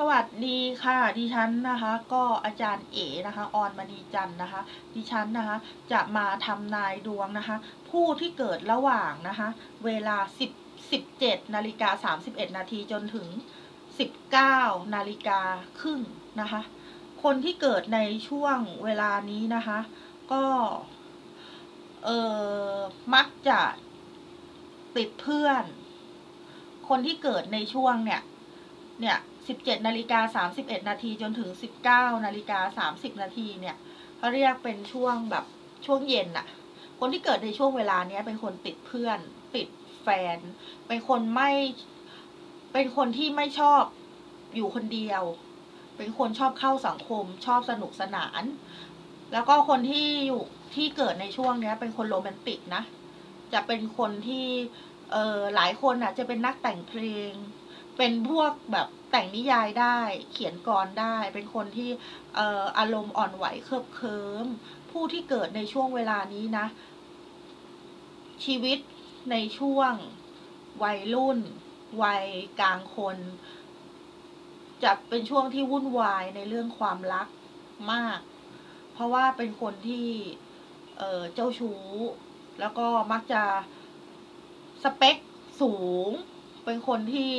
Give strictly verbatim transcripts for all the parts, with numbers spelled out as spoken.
สวัสดีค่ะดิฉันนะคะก็อาจารย์เอ๋นะคะอรมณีจันทร์นะคะดิฉันนะคะจะมาทำนายดวงนะคะผู้ที่เกิดระหว่างนะคะเวลาสิบ สิบเจ็ดนาฬิกาสามสิบเอ็ดนาทีจนถึงสิบเก้านาฬิกาครึ่งนะคะคนที่เกิดในช่วงเวลานี้นะคะก็เอ่อมักจะติดเพื่อนคนที่เกิดในช่วงเนี่ยเนี่ยสิบเจ็ดนาฬิกาสามสิบเอ็ดนาทีจนถึงสิบเก้านาฬิกาสามสิบนาทีเนี่ยเขาเรียกเป็นช่วงแบบช่วงเย็นน่ะคนที่เกิดในช่วงเวลาเนี้ยเป็นคนติดเพื่อนติดแฟนเป็นคนไม่เป็นคนที่ไม่ชอบอยู่คนเดียวเป็นคนชอบเข้าสังคมชอบสนุกสนานแล้วก็คนที่อยู่ที่เกิดในช่วงเนี้ยเป็นคนโรแมนติกนะจะเป็นคนที่เอ่อหลายคนอ่ะจะเป็นนักแต่งเพลงเป็นพวกแบบแต่งนิยายได้เขียนกรได้เป็นคนที่เอ่ออารมณ์อ่อนไหวเคลิบเคลิ้มผู้ที่เกิดในช่วงเวลานี้นะชีวิตในช่วงวัยรุ่นวัยกลางคนจะเป็นช่วงที่วุ่นวายในเรื่องความรักมากเพราะว่าเป็นคนที่เอ่อเจ้าชู้แล้วก็มักจะสเปคสูงเป็นคนที่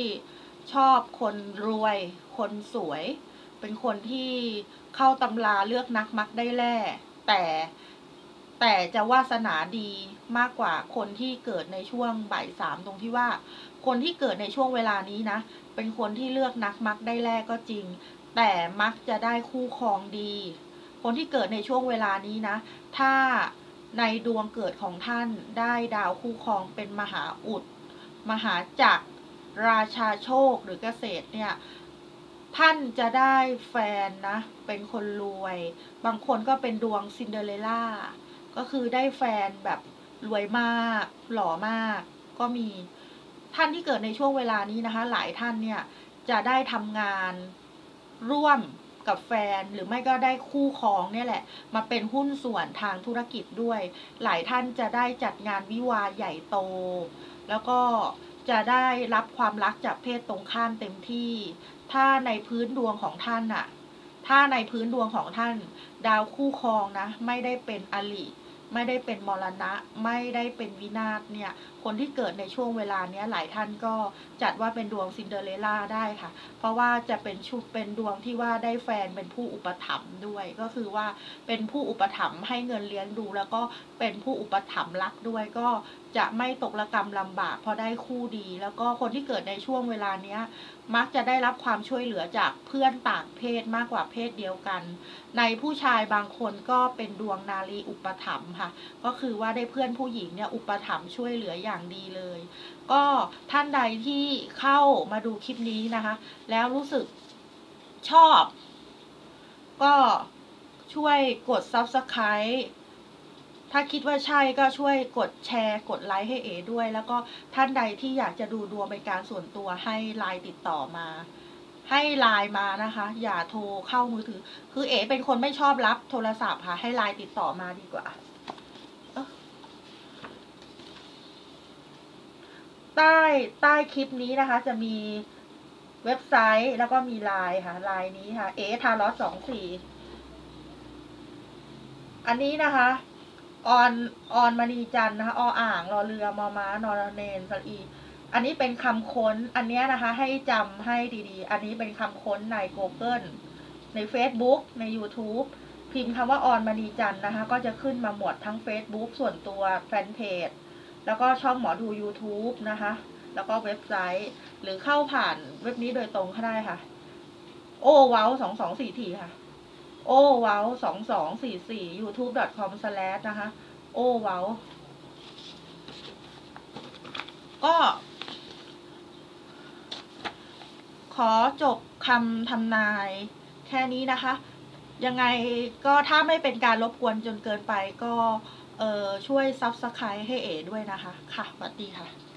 ชอบคนรวยคนสวยเป็นคนที่เข้าตำราเลือกนักมักได้แล่แต่แต่จะวาสนาดีมากกว่าคนที่เกิดในช่วงบ่ายสามตรงที่ว่าคนที่เกิดในช่วงเวลานี้นะเป็นคนที่เลือกนักมักได้แล่ก็จริงแต่มักจะได้คู่ครองดีคนที่เกิดในช่วงเวลานี้นะถ้าในดวงเกิดของท่านได้ดาวคู่ครองเป็นมหาอุดมหาจักรราชาโชคหรือเกษตรเนี่ยท่านจะได้แฟนนะเป็นคนรวยบางคนก็เป็นดวงซินเดอเรลล่าก็คือได้แฟนแบบรวยมากหล่อมากก็มีท่านที่เกิดในช่วงเวลานี้นะคะหลายท่านเนี่ยจะได้ทำงานร่วมกับแฟนหรือไม่ก็ได้คู่ครองเนี่ยแหละมาเป็นหุ้นส่วนทางธุรกิจด้วยหลายท่านจะได้จัดงานวิวาห์ใหญ่โตแล้วก็จะได้รับความรักจากเพศตรงข้ามเต็มที่ถ้าในพื้นดวงของท่านน่ะถ้าในพื้นดวงของท่านดาวคู่ครองนะไม่ได้เป็นอริไม่ได้เป็นมรณะไม่ได้เป็นวินาศเนี่ยคนที่เกิดในช่วงเวลาเนี้ยหลายท่านก็จัดว่าเป็นดวงซินเดอเรลล่าได้ค่ะเพราะว่าจะเป็นชุดเป็นดวงที่ว่าได้แฟนเป็นผู้อุปถัมภ์ด้วยก็คือว่าเป็นผู้อุปถัมภ์ให้เงินเลี้ยงดูแล้วก็เป็นผู้อุปถัมภ์รักด้วยก็จะไม่ตกระกรรมลำบากพอได้คู่ดีแล้วก็คนที่เกิดในช่วงเวลาเนี้ยมักจะได้รับความช่วยเหลือจากเพื่อนต่างเพศมากกว่าเพศเดียวกันในผู้ชายบางคนก็เป็นดวงนารีอุปถัมภ์ค่ะก็คือว่าได้เพื่อนผู้หญิงเนี่ยอุปถัมภ์ช่วยเหลืออย่างดีเลยก็ท่านใดที่เข้ามาดูคลิปนี้นะคะแล้วรู้สึกชอบก็ช่วยกด ซับสไครบ์ ถ้าคิดว่าใช่ก็ช่วยกดแชร์กดไลค์ให้เอ๋ด้วยแล้วก็ท่านใดที่อยากจะดูดวงเป็นการส่วนตัวให้ไลน์ติดต่อมาให้ไลน์มานะคะอย่าโทรเข้ามือถือคือเอ๋เป็นคนไม่ชอบรับโทรศัพท์ค่ะให้ไลน์ติดต่อมาดีกว่าใต้ใต้คลิปนี้นะคะจะมีเว็บไซต์แล้วก็มีไลน์ค่ะไลน์นี้ค่ะเอ๋ทาร์ลอสสองสี่อันนี้นะคะออนออนมณีจันทร์นะคะออ่างรอเรือมอม้านอเนนสลีอันนี้เป็นคำค้นอันนี้นะคะให้จำให้ดีๆอันนี้เป็นคำค้นใน กูเกิล ใน เฟซบุ๊ก ใน ยูทูบ พิมพ์คำว่าออนมณีจันทร์นะคะก็จะขึ้นมาหมดทั้ง เฟซบุ๊ก ส่วนตัวแฟนเพจแล้วก็ช่องหมอดู ยูทูบ นะคะแล้วก็เว็บไซต์หรือเข้าผ่านเว็บนี้โดยตรงก็ได้ค่ะโอเว้าสองสองสี่ทีค่ะโอเว้าสองสองสี่สี่ ยูทูบ ดอท คอม นะคะโอเว้าก็ขอจบคำทำนายแค่นี้นะคะยังไงก็ถ้าไม่เป็นการรบกวนจนเกินไปก็เอ่อช่วยซับสไครบ์ให้เอ๋ด้วยนะคะค่ะสวัสดีค่ะ